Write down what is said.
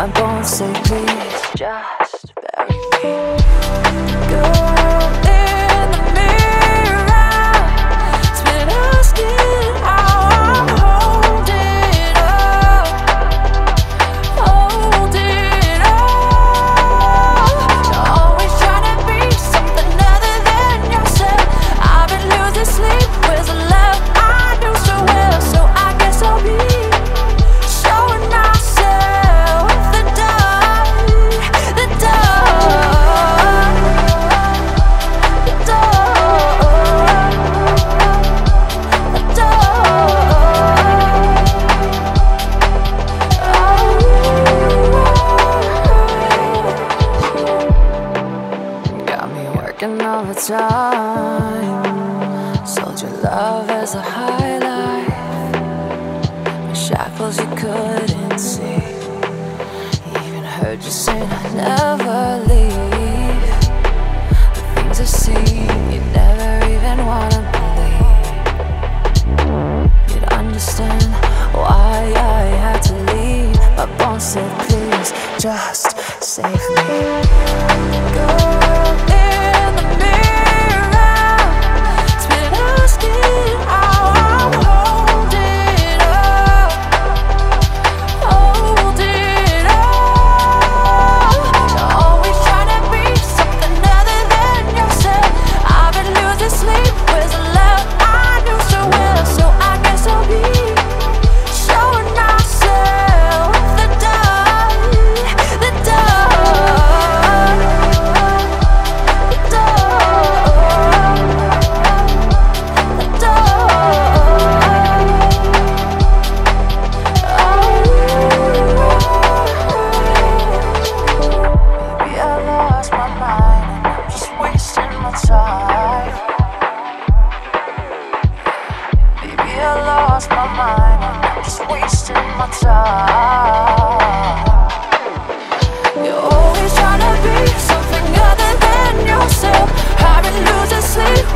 my bones say please just bury me. Girl in the mirror, it's been asking how I'm holding up, holding up. Always trying to be something other than yourself. I've been losing sleep with the love I knew so well, so I guess I'll be time. Sold your love as a high life, shackles you couldn't see. Even heard you say I'd never leave. The things I see, you never even wanna believe. You'd understand why I had to leave. My bones said please just save me. Girl, you're always trying to be something other than yourself. I've been losing sleep.